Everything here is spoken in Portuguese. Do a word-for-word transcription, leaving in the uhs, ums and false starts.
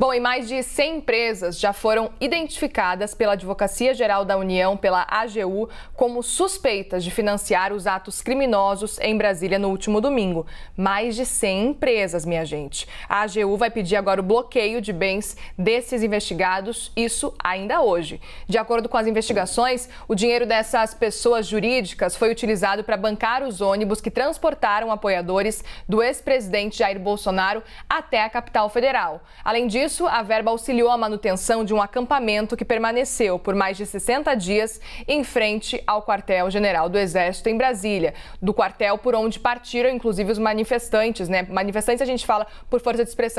Bom, e mais de cem empresas já foram identificadas pela Advocacia-Geral da União, pela A G U, como suspeitas de financiar os atos criminosos em Brasília no último domingo. Mais de cem empresas, minha gente. A A G U vai pedir agora o bloqueio de bens desses investigados, isso ainda hoje. De acordo com as investigações, o dinheiro dessas pessoas jurídicas foi utilizado para bancar os ônibus que transportaram apoiadores do ex-presidente Jair Bolsonaro até a capital federal. Além disso, Isso, a verba auxiliou a manutenção de um acampamento que permaneceu por mais de sessenta dias em frente ao quartel-general do Exército em Brasília, do quartel por onde partiram, inclusive, os manifestantes, né? Manifestantes a gente fala por força de expressão.